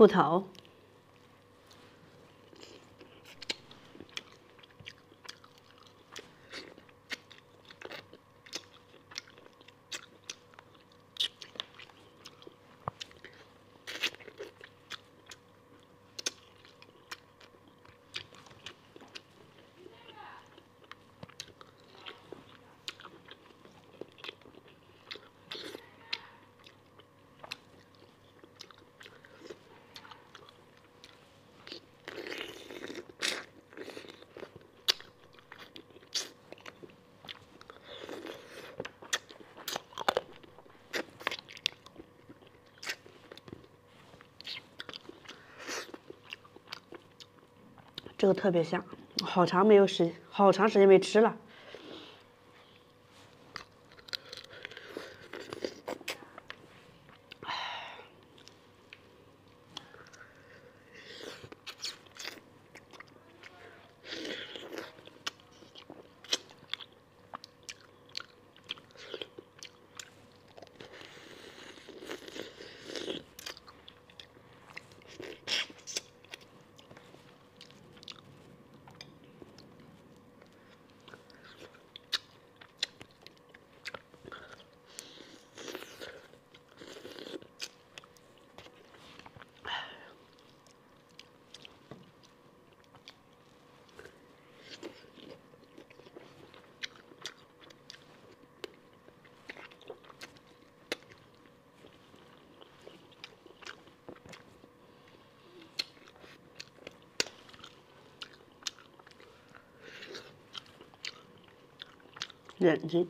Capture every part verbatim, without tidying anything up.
兔头。这个特别香，好长没有时，好长时间没吃了。眼睛。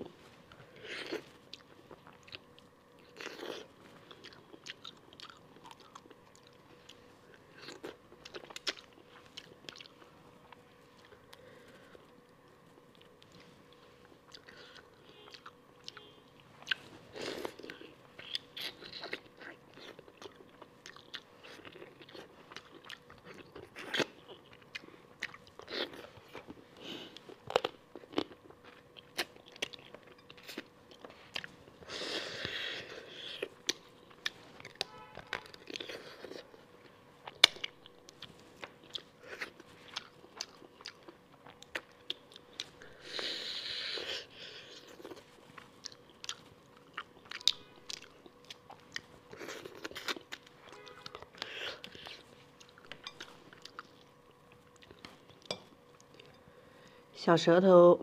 小舌头。